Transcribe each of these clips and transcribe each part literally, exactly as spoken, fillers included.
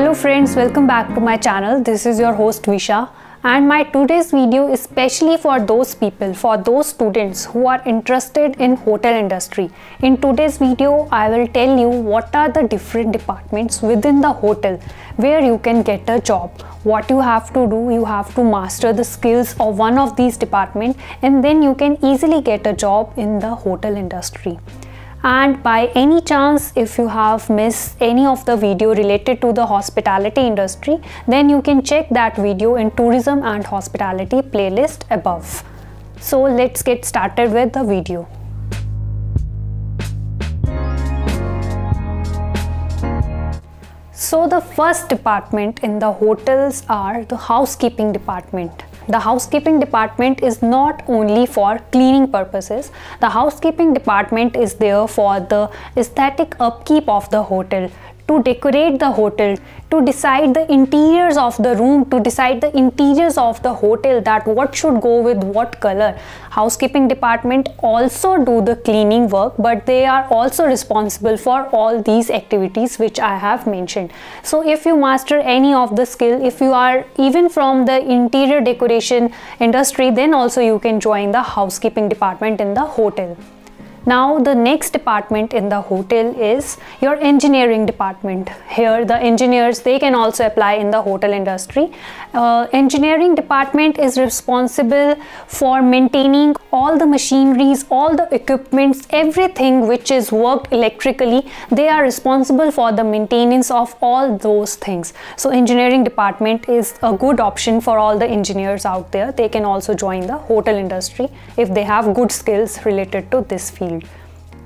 Hello friends, welcome back to my channel. This is your host Visha, and my today's video is specially for those people, for those students who are interested in hotel industry. In today's video, I will tell you what are the different departments within the hotel where you can get a job. What you have to do, you have to master the skills of one of these departments, and then you can easily get a job in the hotel industry. And by any chance, if you have missed any of the video related to the hospitality industry, then you can check that video in tourism and hospitality playlist above. So let's get started with the video. So the first department in the hotels are the housekeeping department. The housekeeping department is not only for cleaning purposes. The housekeeping department is there for the aesthetic upkeep of the hotel, to decorate the hotel, to decide the interiors of the room, to decide the interiors of the hotel, that what should go with what color. Housekeeping department also do the cleaning work, but they are also responsible for all these activities which I have mentioned. So if you master any of the skill, if you are even from the interior decoration industry, then also you can join the housekeeping department in the hotel. Now the next department in the hotel is your engineering department. Here the engineers, they can also apply in the hotel industry. Uh, engineering department is responsible for maintaining all the machineries, all the equipments, everything which is worked electrically. They are responsible for the maintenance of all those things. So engineering department is a good option for all the engineers out there. They can also join the hotel industry if they have good skills related to this field.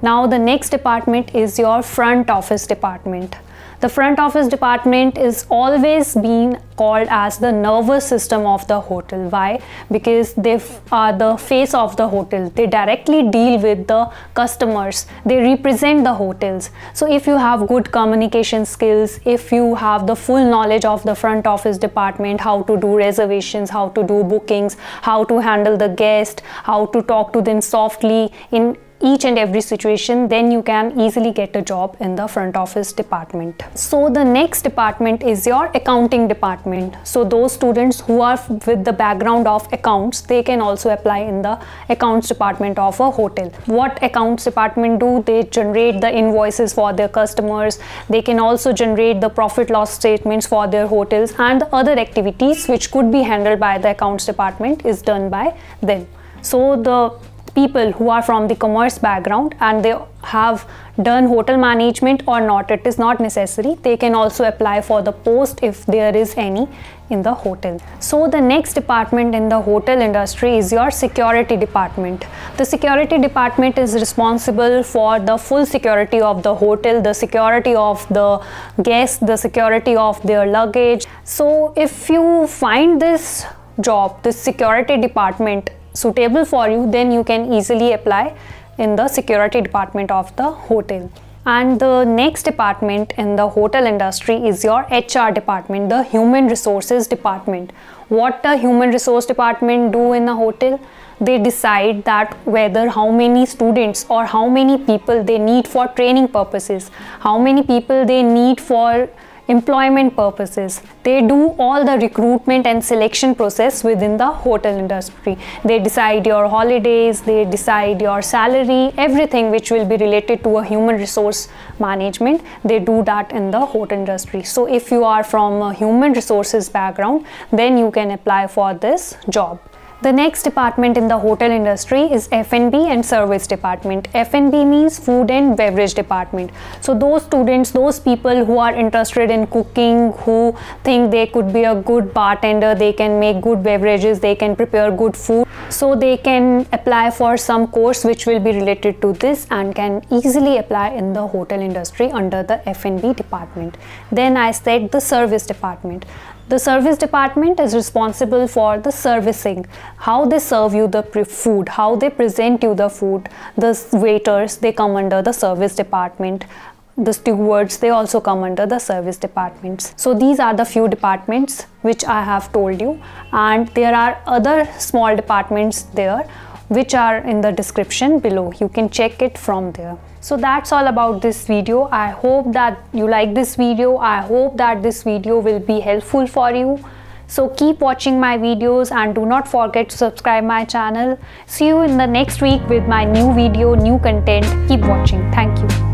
Now the next department is your front office department. The front office department is always been called as the nervous system of the hotel. Why? Because they are the face of the hotel. They directly deal with the customers. They represent the hotels. So if you have good communication skills, if you have the full knowledge of the front office department, how to do reservations, how to do bookings, how to handle the guest, how to talk to them softly in each and every situation, then you can easily get a job in the front office department. So the next department is your accounting department. So those students who are with the background of accounts, they can also apply in the accounts department of a hotel. What accounts department do? They generate the invoices for their customers. They can also generate the profit loss statements for their hotels, and the other activities which could be handled by the accounts department is done by them. So the people who are from the commerce background and they have done hotel management or not, it is not necessary. They can also apply for the post if there is any in the hotel. So the next department in the hotel industry is your security department. The security department is responsible for the full security of the hotel, the security of the guests, the security of their luggage. So if you find this job, this security department, suitable for you, then you can easily apply in the security department of the hotel. And the next department in the hotel industry is your H R department, the human resources department. What the human resource department do in a hotel? They decide that whether how many students or how many people they need for training purposes, how many people they need for employment purposes. They do all the recruitment and selection process within the hotel industry. They decide your holidays, they decide your salary, everything which will be related to a human resource management, they do that in the hotel industry. So if you are from a human resources background, then you can apply for this job. The next department in the hotel industry is F and B and service department. F and B means food and beverage department. So those students, those people who are interested in cooking, who think they could be a good bartender, they can make good beverages, they can prepare good food. So they can apply for some course which will be related to this and can easily apply in the hotel industry under the F and B department. Then I said the service department. The service department is responsible for the servicing, how they serve you the food, how they present you the food. The waiters, they come under the service department. The stewards, they also come under the service departments. So these are the few departments which I have told you, and there are other small departments there which are in the description below. You can check it from there. So that's all about this video. I hope that you like this video. I hope that this video will be helpful for you. So keep watching my videos and do not forget to subscribe my channel. See you in the next week with my new video, new content. Keep watching. Thank you.